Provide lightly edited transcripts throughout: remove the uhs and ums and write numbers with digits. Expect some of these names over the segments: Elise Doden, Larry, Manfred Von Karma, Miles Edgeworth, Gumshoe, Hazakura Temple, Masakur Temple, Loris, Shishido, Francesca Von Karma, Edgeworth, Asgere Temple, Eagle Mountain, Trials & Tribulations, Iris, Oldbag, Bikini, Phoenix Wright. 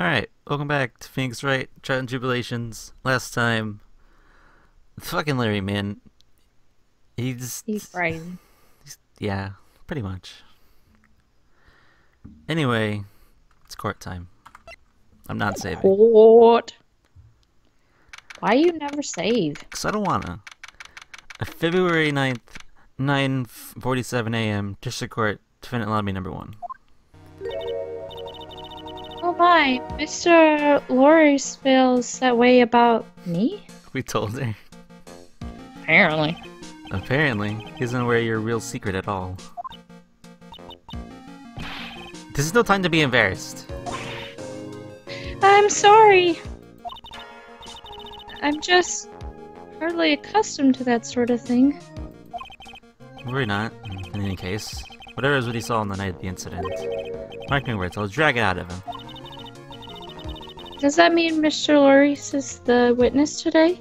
Alright, welcome back to Phoenix Wright, Trials and Tribulations. Last time, fucking Larry, man. He's crazy. Yeah, pretty much. Anyway, it's court time. I'm not saving. Court! Why you never save? Because I don't wanna. February 9th, 9:47 a.m., District Court, Defendant Lobby Number 1. Oh my, Mr. Loris feels that way about me? We told her. Apparently. Apparently. He isn't aware of your real secret at all. This is no time to be embarrassed. I'm sorry. I'm just hardly accustomed to that sort of thing. We're not, in any case. Whatever is what he saw on the night of the incident. Mark my words, I'll drag it out of him. Does that mean Mr. Loris is the witness today?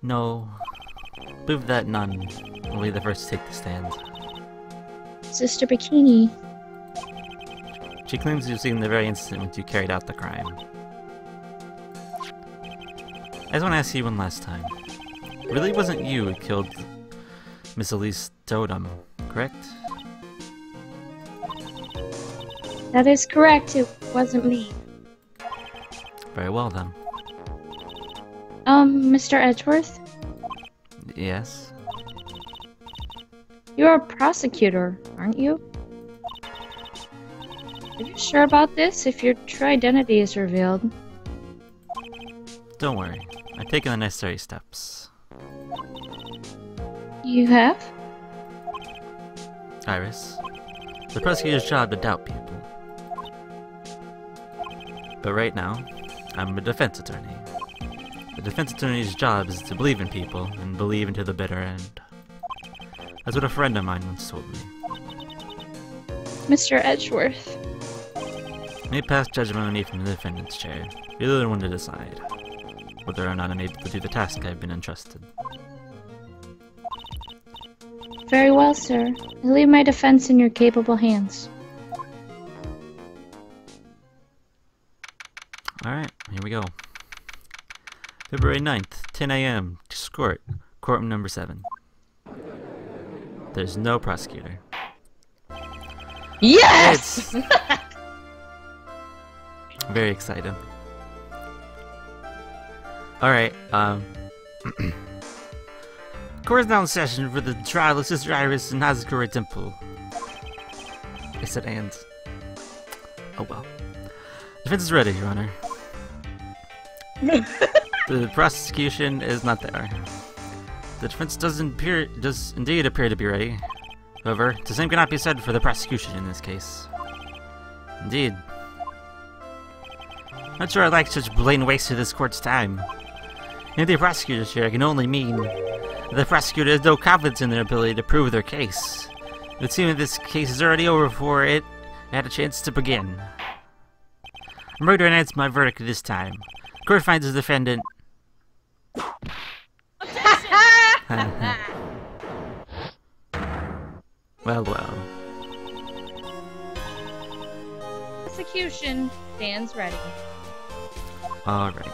No. Prove that none will be the first to take the stand. Sister Bikini. She claims you've seen the very instant when you carried out the crime. I just want to ask you one last time. It really wasn't you who killed Miss Elise Doden, correct? That is correct, it wasn't me. Very well then. Mr. Edgeworth? Yes? You're a prosecutor, aren't you? Are you sure about this if your true identity is revealed? Don't worry, I've taken the necessary steps. You have? Iris, the prosecutor's job to doubt people. But right now, I'm a defense attorney. The defense attorney's job is to believe in people, and believe until the bitter end. That's what a friend of mine once told me. Mr. Edgeworth. May pass judgment on me from the defendant's chair. You're the other one to decide whether or not I'm able to do the task I've been entrusted. Very well, sir. I leave my defense in your capable hands. Alright, here we go. February 9th, 10 a.m. Court, courtroom number 7. There's no prosecutor. Yes! Very excited. Alright, court's now in session for the trial of Sister Iris in Hazakura Temple. I said and. Oh well. Defense is ready, Your Honor. The prosecution is not there. The defense does indeed appear to be ready. However, the same cannot be said for the prosecution in this case. Indeed. Not sure I like such blatant waste of this court's time. If the prosecutor's here, I can only mean the prosecutor has no confidence in their ability to prove their case. It would seem that this case is already over before it had a chance to begin. I'm ready to announce my verdict this time. Court finds the defendant. Well, well. Prosecution stands ready. Alright.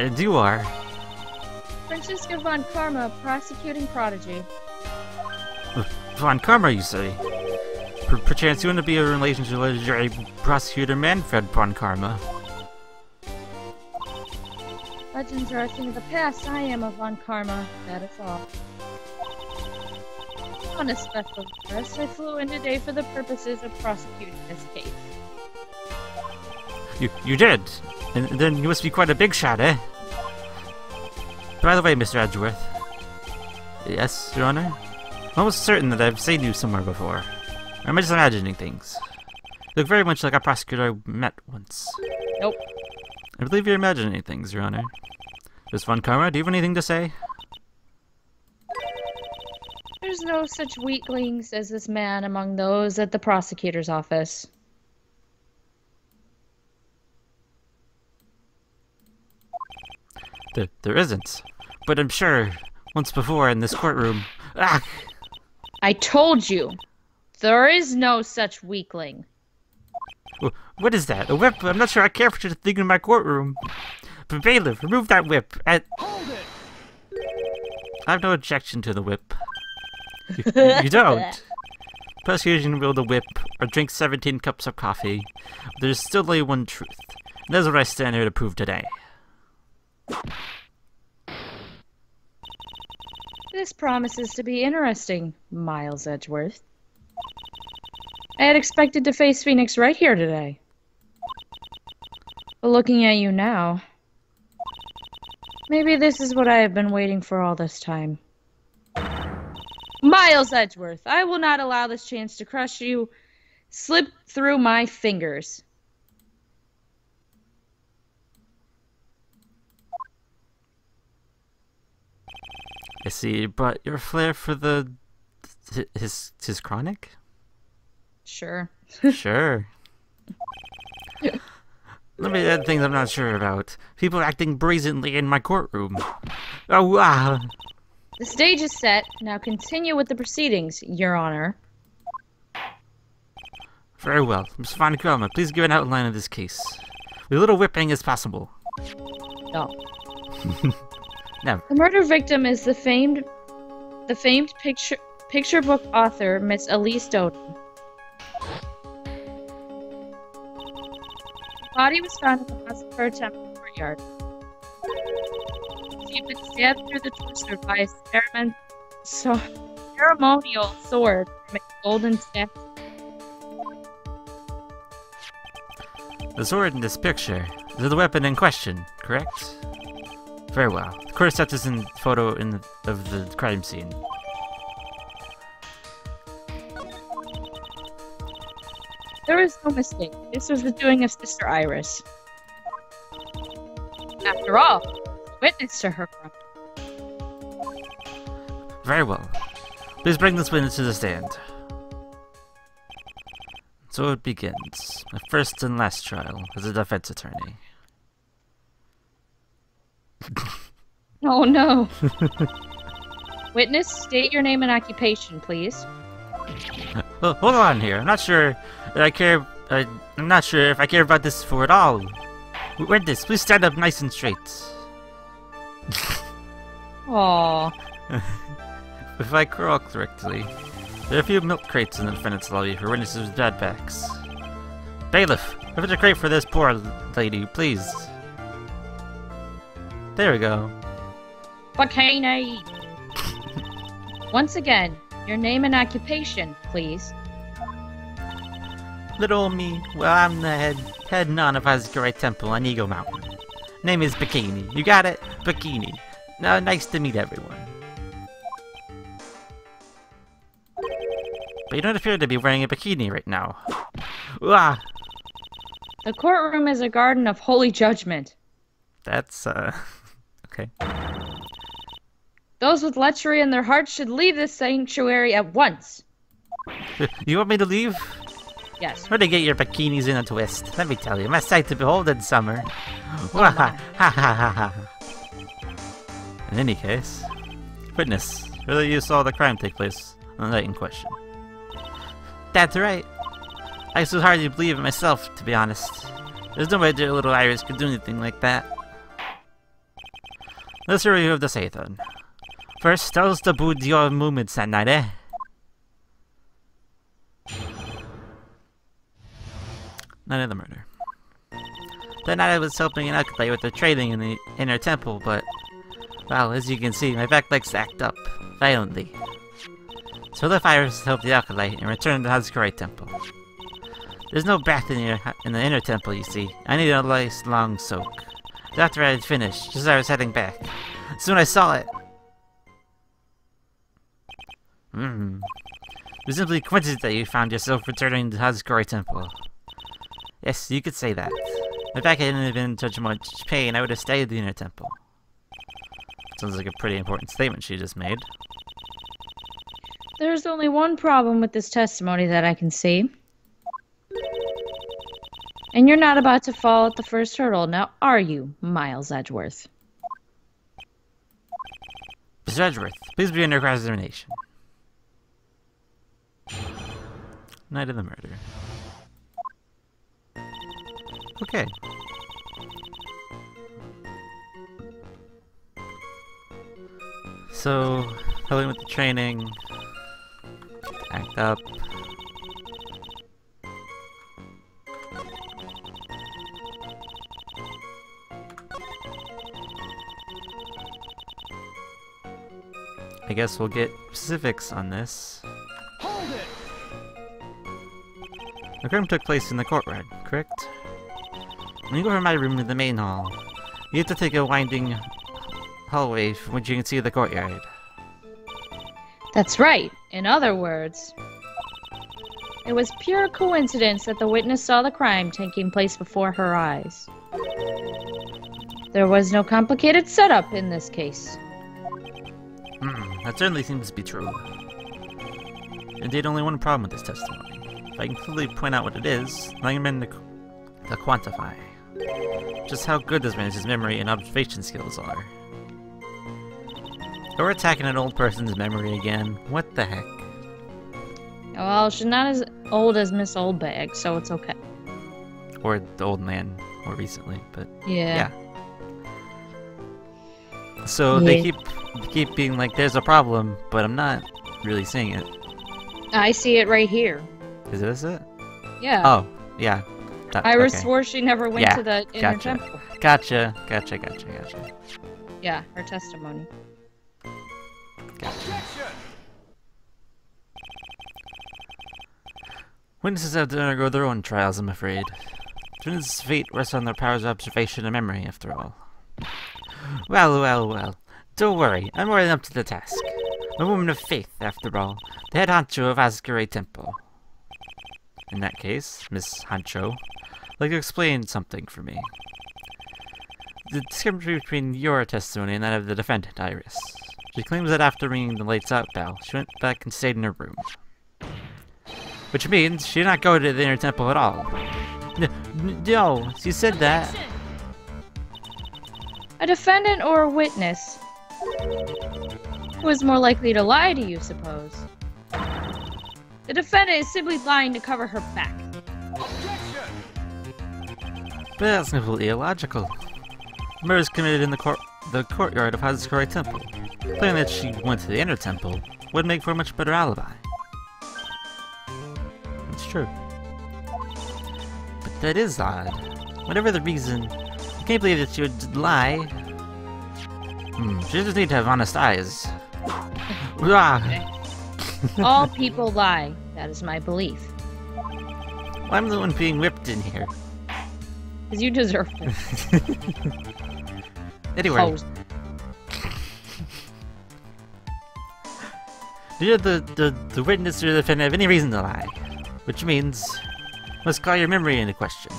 And you are? Francesca Von Karma, prosecuting prodigy. Von Karma, you say? Perchance you want to be in a relationship with legendary prosecutor Manfred Von Karma. Legends are a thing of the past. I am a Von Karma, that is all. On a special request, I flew in today for the purposes of prosecuting this case. You did? And then you must be quite a big shot, eh? By the way, Mr. Edgeworth. Yes, Your Honor? I'm almost certain that I've seen you somewhere before. Or am I just imagining things? You look very much like a prosecutor I met once. Nope. I believe you're imagining things, Your Honor. Miss Von Karma, do you have anything to say? There's no such weaklings as this man among those at the prosecutor's office. There isn't. But I'm sure, once before in this courtroom... Ah! I told you! There is no such weakling. What is that? A whip? I'm not sure I care for such a thing in my courtroom. But bailiff, remove that whip. Hold it. I have no objection to the whip. You don't? Prosecution wield a whip or drink 17 cups of coffee. There's still only one truth. And that's what I stand here to prove today. This promises to be interesting, Miles Edgeworth. I had expected to face Phoenix right here today. But looking at you now, maybe this is what I have been waiting for all this time. Miles Edgeworth, I will not allow this chance to crush you. Slip through my fingers. I see, but your flair for the... his chronic? Sure. Sure. Let me add things I'm not sure about. People acting brazenly in my courtroom. Oh, wow. The stage is set. Now continue with the proceedings, Your Honor. Very well. Ms. Von Karma, please give an outline of this case. With a little whipping as possible. No. Never. The murder victim is the famed picture book author, Miss Elise Doden. The body was found in the Masakur Temple courtyard. She had been stabbed through the torso by a ceremonial sword from a golden statue. The sword in this picture is the weapon in question, correct? Very well. The court accepts in photo of the crime scene. There was no mistake. This was the doing of Sister Iris. After all, witness to her crime. Very well. Please bring this witness to the stand. So it begins. My first and last trial as a defense attorney. Oh no. Witness, state your name and occupation, please. Well, hold on here. I'm not sure that I care. I'm not sure if I care about this for at all. Witness, please stand up nice and straight. Aww. If I recall correctly, there are a few milk crates in the defendant's lobby for witnesses with bad backs. Bailiff, open a crate for this poor lady, please. There we go. Bikini. Once again. Your name and occupation, please. Little me. Well, I'm the head nun of Azgere Temple on Eagle Mountain. Name is Bikini. You got it? Bikini. Now, nice to meet everyone. But you don't appear to be wearing a bikini right now. Uah. The courtroom is a garden of holy judgment. That's, okay. Those with lechery in their hearts should leave this sanctuary at once. You want me to leave? Yes. Where to get your bikinis in a twist? Let me tell you, my sight to behold in summer. In any case, witness, whether you saw the crime take place on the night in question. That's right. I so hardly believe it myself, to be honest. There's no way dear little Iris could do anything like that. Let's review of the Sathan. First, tell us about your movements that night, eh? Night of the murder. That night I was helping an acolyte with their trading in the inner temple, but... well, as you can see, my back legs act up, violently. So the fires helped the acolyte and returned to the Hazakura Temple. There's no bath in the inner temple, you see. I needed a nice long soak. After I had finished, just as I was heading back, soon I saw it. It was simply coincidence that you found yourself returning to Hazakura Temple. Yes, you could say that. If I hadn't been in such much pain, I would have stayed at the inner temple. Sounds like a pretty important statement she just made. There's only one problem with this testimony that I can see. And you're not about to fall at the first hurdle, now are you, Miles Edgeworth? Mr. Edgeworth, please be under cross-examination. Night of the murder. Okay. So, helping with the training. Act up. I guess we'll get specifics on this. Hold it. The crime took place in the courtyard, correct? When you go from my room to the main hall, you have to take a winding hallway from which you can see the courtyard. That's right. In other words, it was pure coincidence that the witness saw the crime taking place before her eyes. There was no complicated setup in this case. That certainly seems to be true. Indeed, only one problem with this testimony. If I can clearly point out what it is, then I can begin to quantify just how good this man's memory and observation skills are. But we're attacking an old person's memory again. What the heck? Well, she's not as old as Miss Oldbag, so it's okay. Or the old man, more recently, but yeah. So they keep being like, there's a problem, but I'm not really seeing it. I see it right here. Is this it? Yeah. Oh, yeah. Iris swore she never went to the inner temple. Gotcha. Yeah, her testimony. Gotcha. Witnesses have to undergo their own trials, I'm afraid. Witnesses' fate rests on their powers of observation and memory, after all. Well. Don't worry, I'm more than up to the task. I'm a woman of faith, after all. The head honcho of Asgere Temple. In that case, Miss Honcho, I'd like to explain something for me. The discrepancy between your testimony and that of the defendant, Iris. She claims that after ringing the lights out bell, she went back and stayed in her room. Which means she did not go to the inner temple at all. No, she said that. A defendant or a witness? Who is more likely to lie to you, suppose? The defendant is simply lying to cover her back. But that's completely illogical. Murder is committed in the courtyard of Hazakura Temple. Claiming that she went to the inner temple would make for a much better alibi. It's true. But that is odd. Whatever the reason, I can't believe that she would lie. She just needs to have honest eyes. All people lie. That is my belief. Well, I'm the one being whipped in here. Because you deserve it. Anyway. Oh. Neither the witness or the defendant have any reason to lie. Which means, must call your memory into question.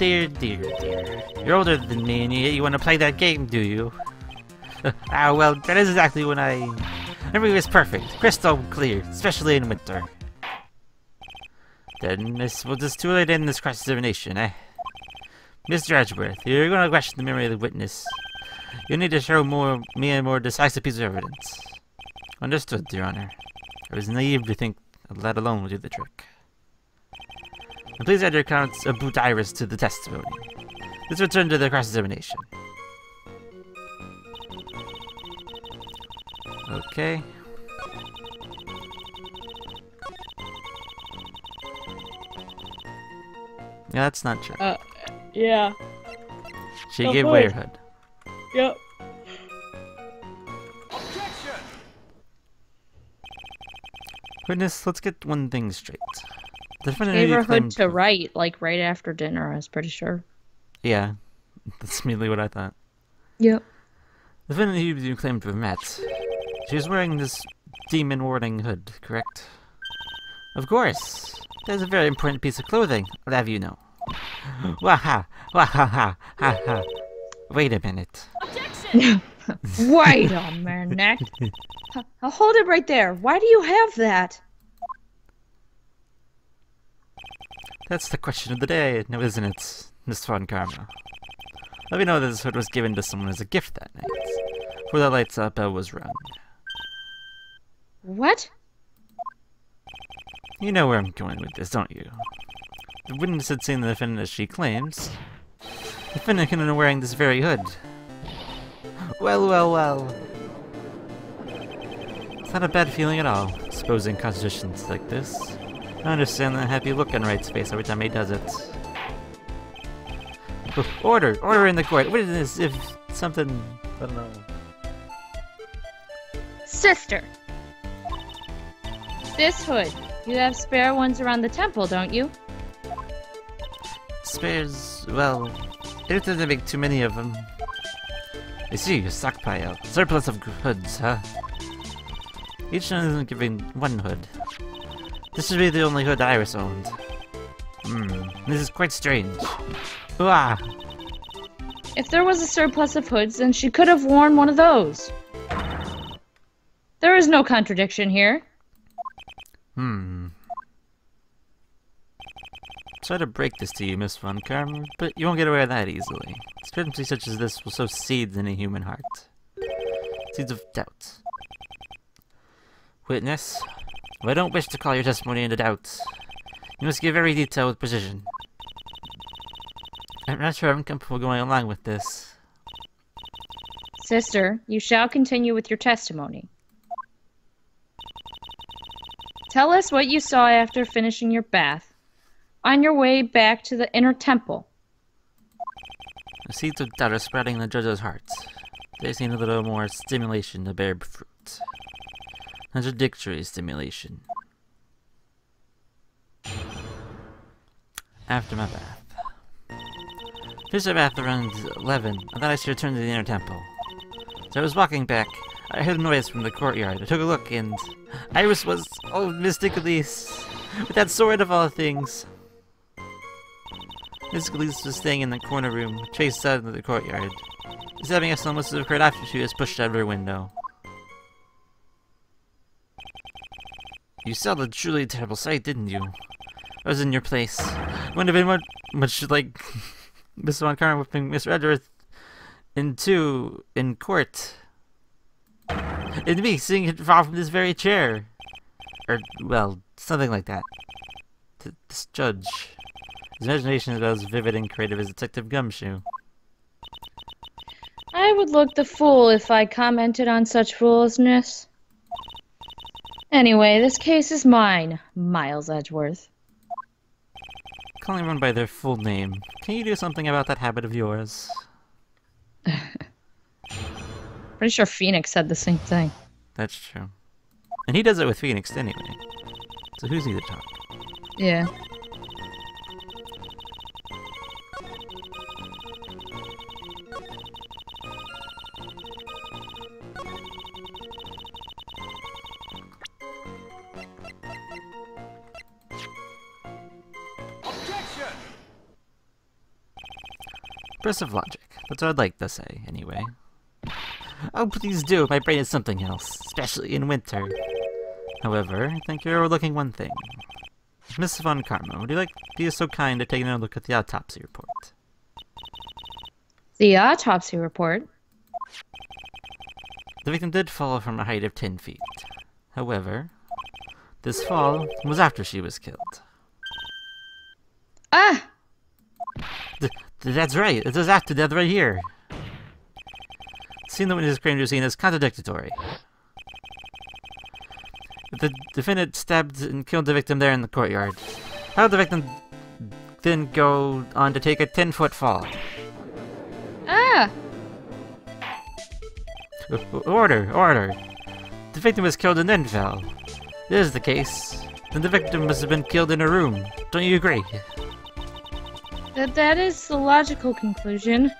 Dear. You're older than me and you want to play that game, do you? Well, that is exactly when I... Memory was perfect, crystal clear, especially in winter. Then, Miss, we'll just do it in this cross-examination, eh? Mr. Edgeworth, you're going to question the memory of the witness. You'll need to show me a more decisive piece of evidence. Understood, Your Honor. I was naive to think that alone would do the trick. And please add your comments about Iris to the testimony. Let's return to the cross-examination. Okay. Yeah, that's not true. Yeah. She gave away her hood. Yep. Witness, let's get one thing straight. The neighborhood to right, like right after dinner, I was pretty sure. Yeah, that's immediately what I thought. Yep. The defendant you claimed to have met, she was wearing this demon warding hood, correct? Of course! That is a very important piece of clothing, I'll have you know. Waha! Waha! Ha! Wait a minute. Objection! Wait a minute. I'll hold it right there. Why do you have that? That's the question of the day, now isn't it, Miss Von Karma? Let me know that this hood was given to someone as a gift that night, before the lights out bell was rung. What? You know where I'm going with this, don't you? The witness had seen the defendant as she claims. The defendant can have wearing this very hood. Well, well, well. It's not a bad feeling at all, exposing compositions like this. I understand that happy look on Wright's face every time he does it. Order! Order in the court! What is this if something... I don't know. Sister! This hood. You have spare ones around the temple, don't you? Spares... well... It doesn't make too many of them. I see, a stockpile. Surplus of hoods, huh? Each one isn't giving one hood. This should be the only hood Iris owned. Hmm, this is quite strange. Uah! If there was a surplus of hoods, then she could have worn one of those. There is no contradiction here. Hmm. Try to break this to you, Miss Von Karma, but you won't get away with that easily. Discrepancy such as this will sow seeds in a human heart. Seeds of doubt. Witness, well, I don't wish to call your testimony into doubt. You must give every detail with precision. I'm not sure I'm comfortable going along with this. Sister, you shall continue with your testimony. Tell us what you saw after finishing your bath, on your way back to the inner temple. The seeds of doubt are spreading in the judge's heart. They need a little more stimulation to bear fruit. Contradictory stimulation. After my bath. Finished my bath around 11, and then I should return to the inner temple. So I was walking back. I heard a noise from the courtyard. I took a look, and Iris was, oh, Mystic Elise, with that sword of all things. Mystic Elise was staying in the corner room, chased out into the courtyard. This having us must have occurred after she was pushed out of her window. You saw the truly terrible sight, didn't you? I was in your place. Wouldn't have been much like Miss Von Karma whipping Miss Edgeworth in two in court. And me seeing it fall from this very chair, or well, something like that. This judge, his imagination is about as vivid and creative as Detective Gumshoe. I would look the fool if I commented on such foolishness. Anyway, this case is mine, Miles Edgeworth. Calling everyone by their full name. Can you do something about that habit of yours? Pretty sure Phoenix said the same thing. That's true. And he does it with Phoenix anyway. So who's he to talk? Yeah. Objection! Burst of logic. That's what I'd like to say, anyway. Oh, please do. My brain is something else, especially in winter. However, I think you're overlooking one thing. Miss Von Karma, would you like to be so kind to take another look at the autopsy report? The autopsy report? The victim did fall from a height of 10 feet. However, this fall was after she was killed. Ah! That's right. It was after death right here. Seeing the witness claim to have seen is contradictory. The defendant stabbed and killed the victim there in the courtyard. How did the victim then go on to take a 10-foot fall? Ah! Order, order. The victim was killed and then fell. If this is the case, then the victim must have been killed in her room. Don't you agree? That is the logical conclusion.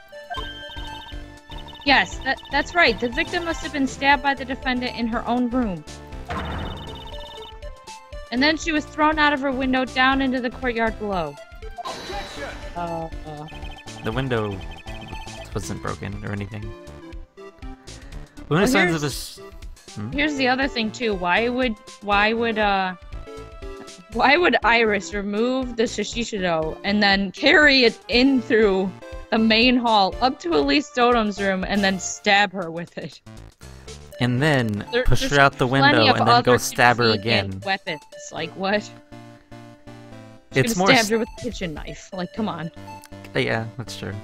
Yes, that's right. The victim must have been stabbed by the defendant in her own room. And then she was thrown out of her window down into the courtyard below. Objection! The window wasn't broken or anything. Well, here's the other thing too. Why would Iris remove the Shishido and then carry it in through the main hall, up to Elise Doden's room, and then stab her with it. And then push her out the window and then go stab her again. Weapons, like what? It's more stabbed her with a kitchen knife. Like, come on. Yeah, that's true.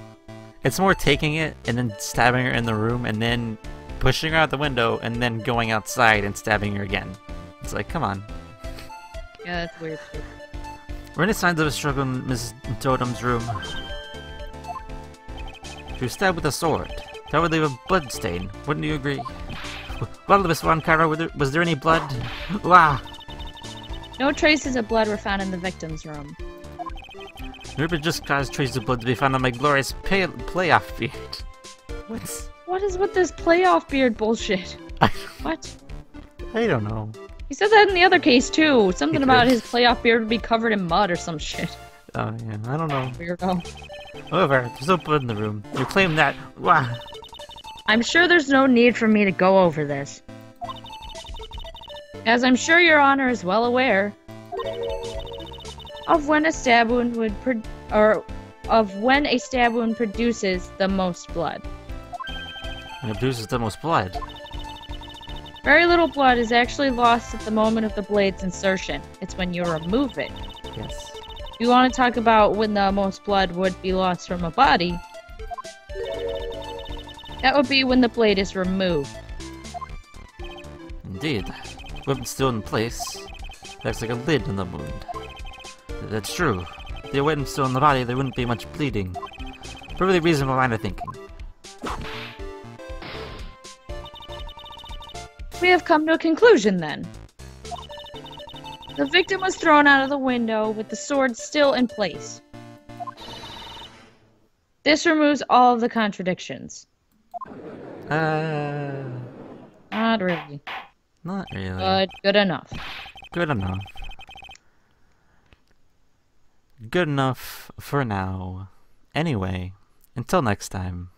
It's more taking it and then stabbing her in the room and then pushing her out the window and then going outside and stabbing her again. It's like, come on. Yeah, that's weird. We're in the signs of a struggle in Mrs. Doden's room. She was stabbed with a sword. That would leave a blood stain. Wouldn't you agree? Well, Miss Von Karma, was there any blood? Wow. No traces of blood were found in the victim's room. Ruben just caused traces of blood to be found on my glorious playoff beard. What's... what is with this playoff beard bullshit? What? I don't know. He said that in the other case too. Something about his playoff beard would be covered in mud or some shit. Oh yeah, I don't know. Weirdo. However, there's no blood in the room. You claim that. Wow. I'm sure there's no need for me to go over this. As I'm sure Your Honor is well aware of when a stab wound would produces the most blood. And it produces the most blood. Very little blood is actually lost at the moment of the blade's insertion. It's when you remove it. Yes. You want to talk about when the most blood would be lost from a body? That would be when the blade is removed. Indeed. Weapon still in place. There's like a lid on the wound. That's true. If the weapon still in the body, there wouldn't be much bleeding. Perfectly reasonable line of thinking. We have come to a conclusion then. The victim was thrown out of the window with the sword still in place. This removes all of the contradictions. Not really. Not really. But good enough. Good enough. Good enough for now. Anyway, until next time.